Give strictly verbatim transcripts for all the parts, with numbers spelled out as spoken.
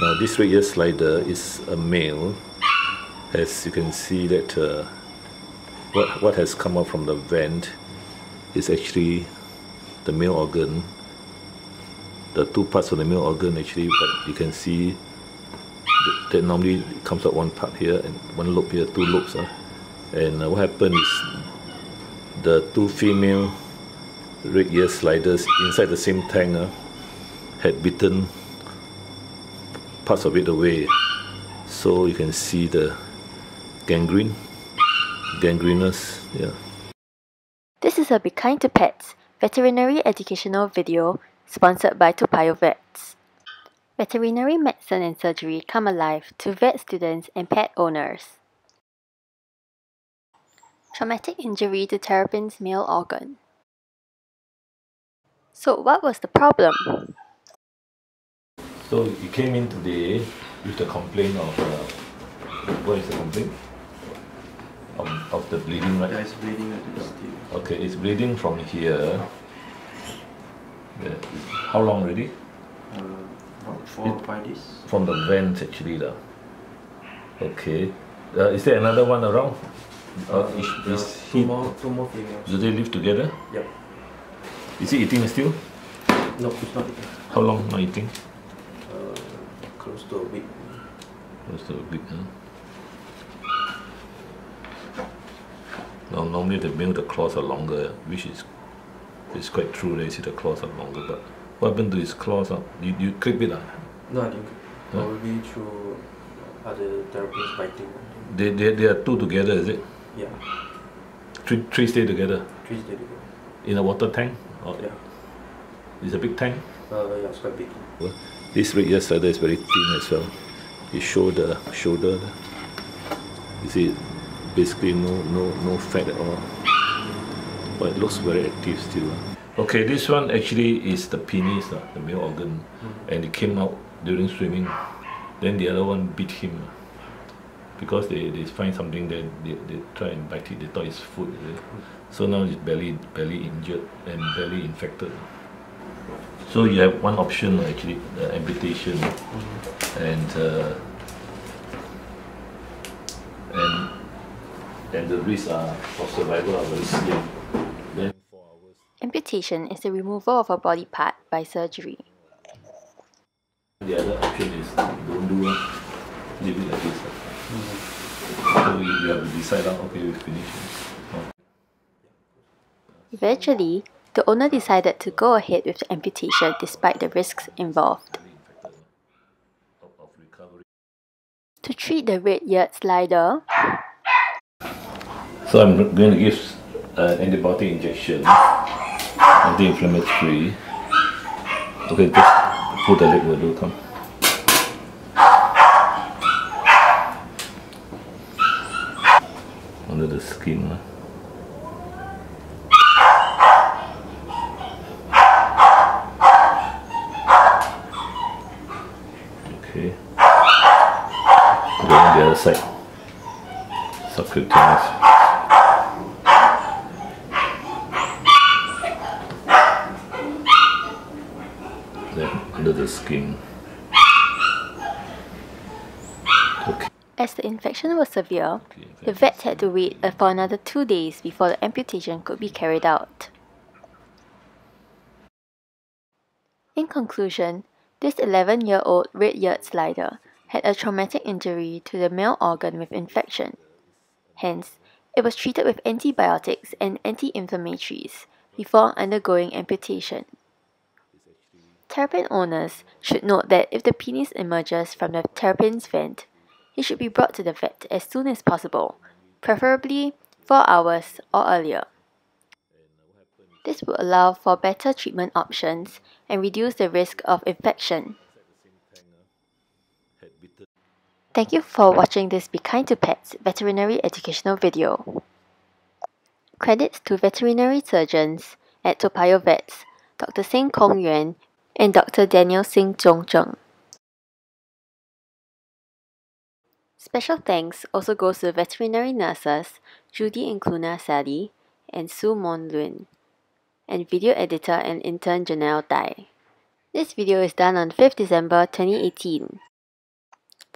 Now this red-eared slider is a male, as you can see that uh, what, what has come out from the vent is actually the male organ, the two parts of the male organ actually, but you can see that, that normally comes out one part here and one lobe here, two lobes. Huh? And uh, what happened is the two female red-eared sliders inside the same tank uh, had bitten parts of it away, so you can see the gangrene, gangrenous. Yeah. This is a Be Kind to Pets veterinary educational video sponsored by Toa Payoh Vets. Veterinary medicine and surgery come alive to vet students and pet owners. Traumatic injury to terrapin's male organ. So what was the problem? So you came in today with the complaint of uh, what is the complaint? Of, of the bleeding, right? Yeah, it's bleeding at the skin. Okay, it's bleeding from here. Yeah. How long already? Uh, about four or five days. From the vent actually, lah. Okay. Uh, is there another one around? Uh, uh, is, is two, he, more, two more females. Do they live together? Yep. Is he eating still? No, it's not eating. How long not eating? Uh, close to a week. Close to a week, huh? Now, normally the male, the claws are longer, which is it's quite true that you see the claws are longer, but what happened to his claws? Huh? You, you clip it? Huh? No, I didn't clip it. Huh? Probably through other therapists biting. They, they, they are two together, is it? Yeah. Three, three stay together? Three stay together. In a water tank? Or yeah. It's a big tank? Uh, yeah, it's quite big. Well, this red-eared slider is very thin as well. It shows the shoulder. You see, basically no no no fat at all, but it looks very active still. Okay, this one actually is the penis, the male organ, and it came out during swimming. Then the other one bit him because they, they find something that they, they try and bite it. They thought it's food. So now it's barely barely injured and barely infected. So you have one option actually, the amputation, and uh, and. and the risks of survival are very slim. Then amputation is the removal of a body part by surgery. The other option is don't do it, leave it like this. Mm-hmm. So you have to decide out, okay, we finish. Oh. Eventually, the owner decided to go ahead with the amputation despite the risks involved. To treat the red-eared slider, so I'm going to give an antibiotic injection, anti-inflammatory. Okay, just pull the leg, will do, come. Under the skin. Okay. Go on the other side. Subcutaneous. Under the skin. Okay. As the infection was severe, okay, the vet had to wait for another two days before the amputation could be carried out. In conclusion, this eleven-year-old red-eared slider had a traumatic injury to the male organ with infection. Hence, it was treated with antibiotics and anti-inflammatories before undergoing amputation. Terrapin owners should note that if the penis emerges from the terrapin's vent, he should be brought to the vet as soon as possible, preferably four hours or earlier. This would allow for better treatment options and reduce the risk of infection. Thank you for watching this Be Kind to Pets veterinary educational video. Credits to veterinary surgeons at Toa Payoh Vets, Doctor Singh Chong Chung and Doctor Daniel Singh Chong Chung. Special thanks also goes to veterinary nurses Judy Nkluna Sali and Su Mon Lun, and video editor and intern Janelle Dai. This video is done on fifth December twenty eighteen.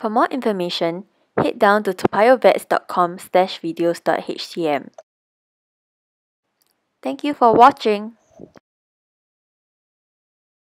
For more information, head down to toa payoh vets dot com slash videos dot h c m. Thank you for watching.